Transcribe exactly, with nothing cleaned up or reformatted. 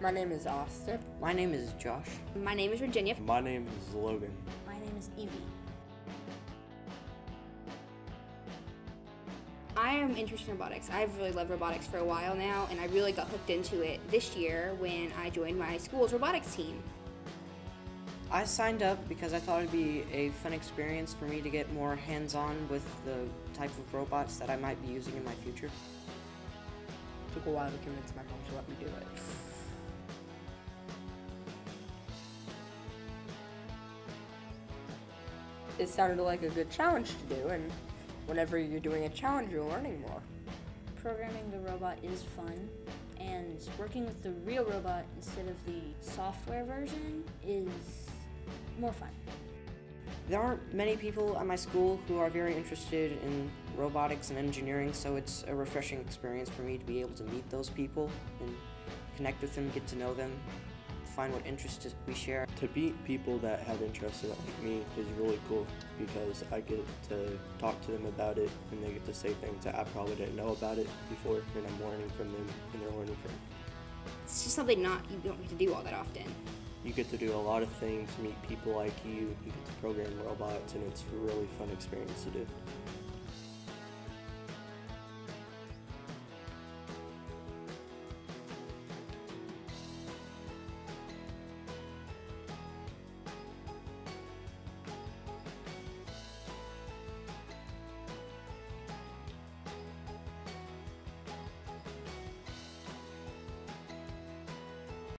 My name is Austin. My name is Josh. My name is Virginia. My name is Logan. My name is Evie. I am interested in robotics. I've really loved robotics for a while now, and I really got hooked into it this year when I joined my school's robotics team. I signed up because I thought it would be a fun experience for me to get more hands-on with the type of robots that I might be using in my future. It took a while to convince my mom to let me do it. It sounded like a good challenge to do, and whenever you're doing a challenge, you're learning more. Programming the robot is fun, and working with the real robot instead of the software version is more fun. There aren't many people at my school who are very interested in robotics and engineering, so it's a refreshing experience for me to be able to meet those people and connect with them, get to know them, find what interests we share. To meet people that have interests like me is really cool because I get to talk to them about it and they get to say things that I probably didn't know about it before, and I'm learning from them and they're learning from me. It's just something not you don't get to do all that often. You get to do a lot of things, meet people like you, you get to program robots, and it's a really fun experience to do.